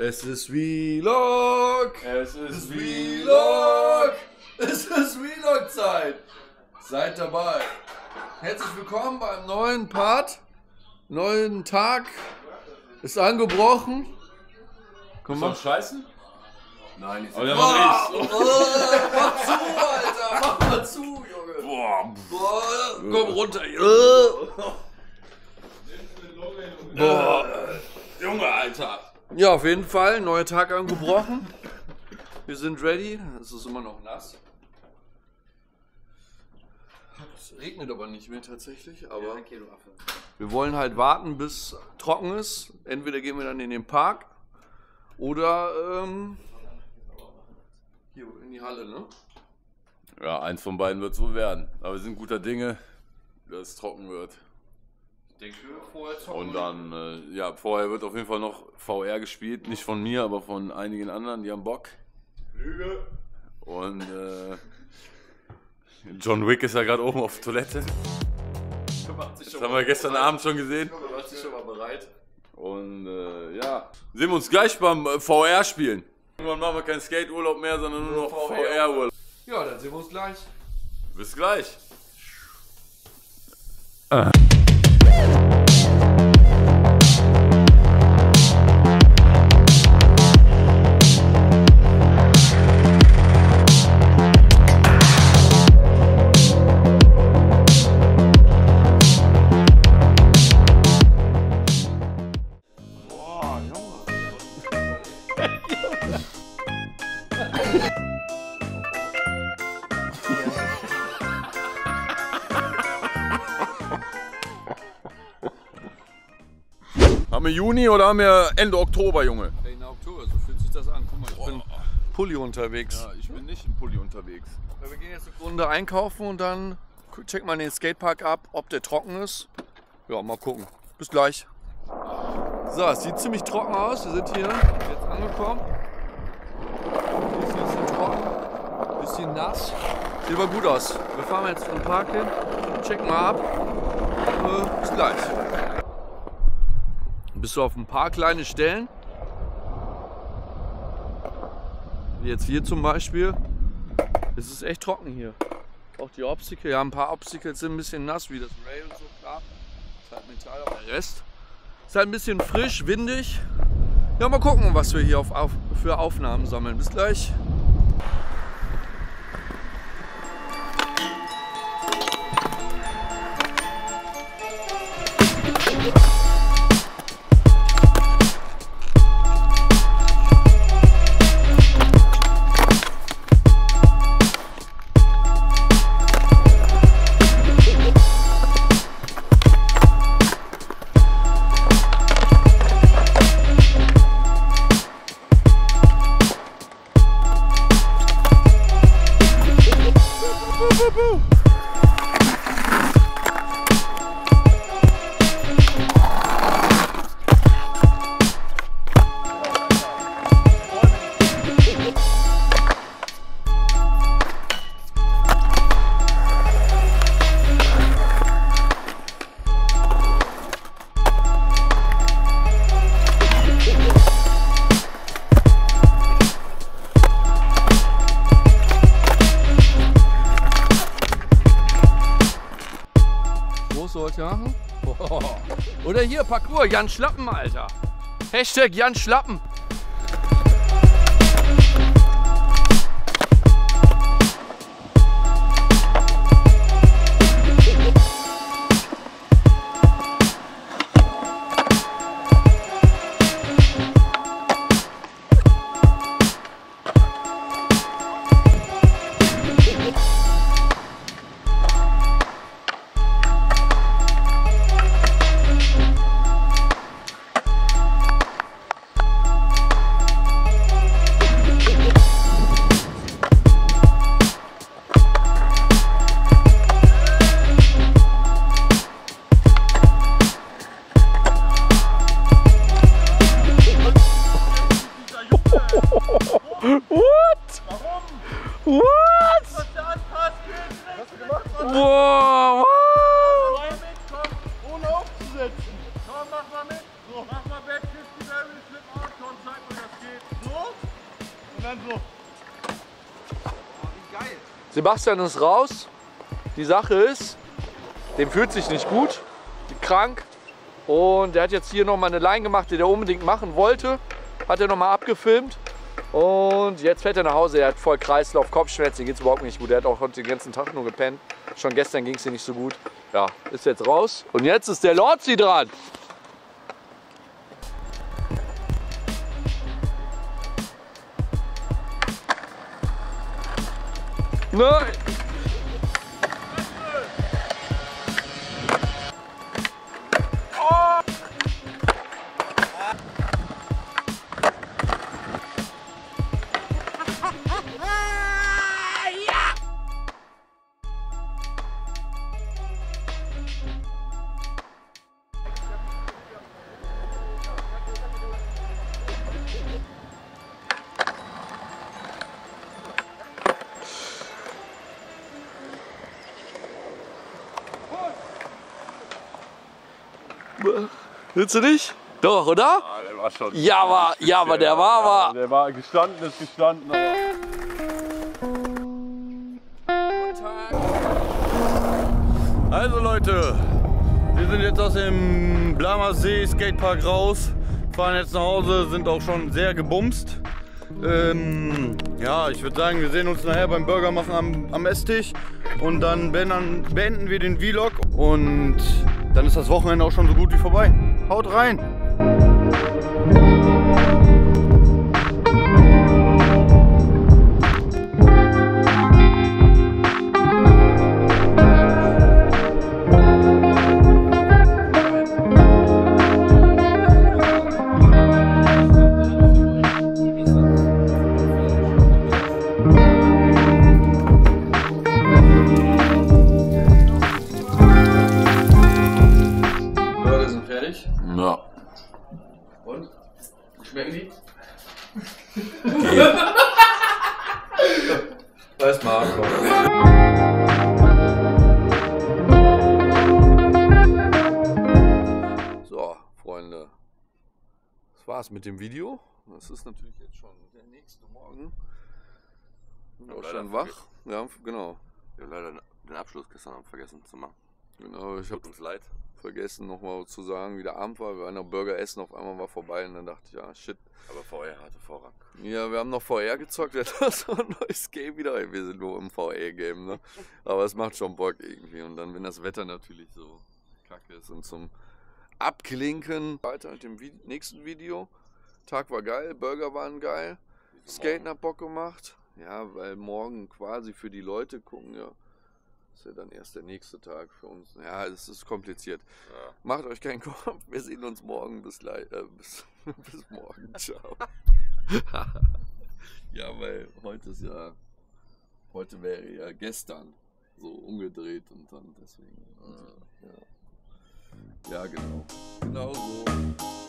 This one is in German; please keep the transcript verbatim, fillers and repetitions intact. Es ist Vlog! Es ist Vlog! Es ist Vlog-Zeit! Seid dabei! Herzlich willkommen beim neuen Part. Neuen Tag ist angebrochen. Komm mal. Scheißen? Nein, nicht. Oder mach ich. Mach zu, Alter! Mach mal zu, Junge! Boah! Boah. Komm runter, Junge! Boah! Junge, Alter! Ja, auf jeden Fall, neuer Tag angebrochen. Wir sind ready. Es ist immer noch nass. Es regnet aber nicht mehr tatsächlich, aber wir wollen halt warten, bis trocken ist. Entweder gehen wir dann in den Park oder ähm, hier in die Halle, ne? Ja, eins von beiden wird es wohl werden. Aber wir sind guter Dinge, dass es trocken wird. Denke, vorher und dann, äh, ja, vorher wird auf jeden Fall noch V R gespielt. Nicht von mir, aber von einigen anderen, die haben Bock. Lüge. Und äh, John Wick ist ja gerade oben auf Toilette. Das haben wir gestern Abend schon gesehen. Macht sich schon mal bereit. Und äh, ja, sehen wir uns gleich beim äh, V R spielen. Irgendwann machen wir keinen Skateurlaub mehr, sondern nur noch V R-Urlaub. Ja, dann sehen wir uns gleich. Bis gleich. Ah. Haben wir Juni oder haben wir Ende Oktober, Junge? Ende Oktober, so fühlt sich das an. Guck mal, ich bin im Pulli unterwegs. Ja, ich bin nicht im Pulli unterwegs. Ja, wir gehen jetzt eine Runde einkaufen und dann checkt man den Skatepark ab, ob der trocken ist. Ja, mal gucken. Bis gleich. So, es sieht ziemlich trocken aus. Wir sind hier jetzt angekommen. Hier ist ein bisschen trocken, ein bisschen nass. Sieht aber gut aus. Wir fahren jetzt zum Park hin, checken mal ab. Bis gleich. Bist du auf ein paar kleine Stellen, wie jetzt hier zum Beispiel, es ist echt trocken hier. Auch die Obstacle, ja, ein paar Obstacles sind ein bisschen nass, wie das Rail und so, klar. Ist halt Metall, aber der Rest ist halt ein bisschen frisch, windig. Ja, mal gucken, was wir hier auf, auf, für Aufnahmen sammeln. Bis gleich. Machen. Oder hier Parcours, Jan Schlappen, Alter. Hashtag Jan Schlappen. Mach mal mit, mach mal back, fifty, Barry, flip, out, komm, zeig mir das. Sebastian ist raus. Die Sache ist, dem fühlt sich nicht gut, krank. Und der hat jetzt hier nochmal eine Line gemacht, die der unbedingt machen wollte. Hat er nochmal abgefilmt. Und jetzt fährt er nach Hause. Er hat voll Kreislauf, Kopfschmerzen, geht es überhaupt nicht gut. Er hat auch heute den ganzen Tag nur gepennt. Schon gestern ging es ihm nicht so gut. Ja, ist jetzt raus. Und jetzt ist der Lorzi dran. Nein! Oh. Ja. Willst du nicht? Doch, oder? Ja, der war schon. Ja, aber, ja, aber der war, war. Der war gestanden, ist gestanden. Also Leute, wir sind jetzt aus dem Blaarmeersee Skatepark raus, fahren jetzt nach Hause, sind auch schon sehr gebumst. Ähm, ja, ich würde sagen, wir sehen uns nachher beim Burger machen am, am Esstisch und dann beenden wir den Vlog und dann ist das Wochenende auch schon so gut wie vorbei. Haut rein! Ja. Und? Schmecken die? Okay. Weiß mal. So, Freunde. Das war's mit dem Video. Das ist natürlich jetzt schon der nächste Morgen. Bin auch schon wach. Ja, genau. Wir haben leider den Abschluss gestern vergessen zu machen. Genau, ich hab uns leid. Vergessen nochmal zu sagen, wie der Abend war. Wir waren noch Burger essen, auf einmal war vorbei und dann dachte ich, ja shit. Aber V R hatte Vorrang. Ja, wir haben noch V R gezockt, wir hatten so ein neues Game wieder. Ey, wir sind nur im V R-Game, ne? Aber es macht schon Bock irgendwie. Und dann, wenn das Wetter natürlich so kacke ist und zum Abklinken. Weiter mit dem Vi nächsten Video. Tag war geil, Burger waren geil, Skaten hat Bock gemacht. Ja, weil morgen quasi für die Leute gucken, ja. Das ist ja dann erst der nächste Tag für uns. Ja, es ist kompliziert. Ja. Macht euch keinen Kopf. Wir sehen uns morgen. Bis, äh, bis, bis morgen. Ciao. Ja, weil heute ist ja... Heute wäre ja gestern so umgedreht und dann deswegen... Äh, ja. Ja, genau. Genau so.